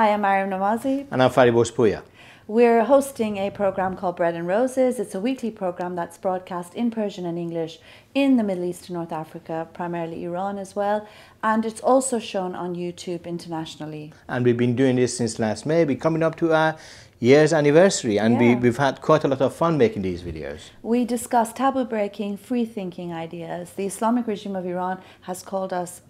Hi, I'm Maryam Namazi. And I'm Fariborz Poya. We're hosting a program called Bread and Roses. It's a weekly program that's broadcast in Persian and English in the Middle East and North Africa, primarily Iran as well. And it's also shown on YouTube internationally. And we've been doing this since last May. We're coming up to our year's anniversary, and we've had quite a lot of fun making these videos. We discuss taboo-breaking, free-thinking ideas. The Islamic regime of Iran has called us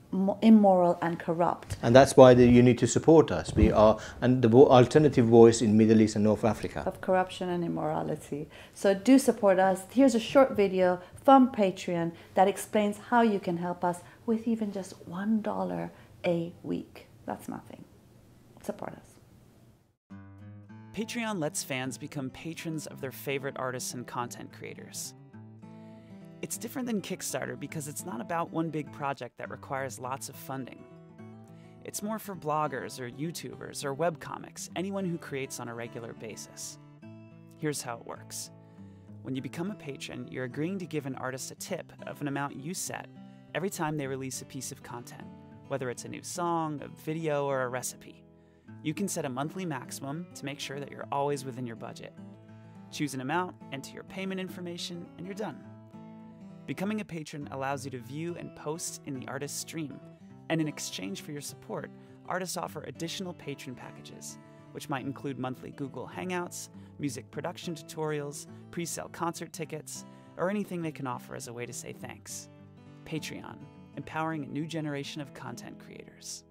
immoral and corrupt, and that's why you need to support us. We are the alternative voice in Middle East and North Africa of corruption and immorality, so do support us. Here's a short video from Patreon that explains how you can help us with even just $1 a week. That's nothing. Support us. Patreon lets fans become patrons of their favorite artists and content creators. It's different than Kickstarter because it's not about one big project that requires lots of funding. It's more for bloggers or YouTubers or webcomics, anyone who creates on a regular basis. Here's how it works. When you become a patron, you're agreeing to give an artist a tip of an amount you set every time they release a piece of content, whether it's a new song, a video, or a recipe. You can set a monthly maximum to make sure that you're always within your budget. Choose an amount, enter your payment information, and you're done. Becoming a patron allows you to view and post in the artist's stream, and in exchange for your support, artists offer additional patron packages, which might include monthly Google Hangouts, music production tutorials, pre-sale concert tickets, or anything they can offer as a way to say thanks. Patreon, empowering a new generation of content creators.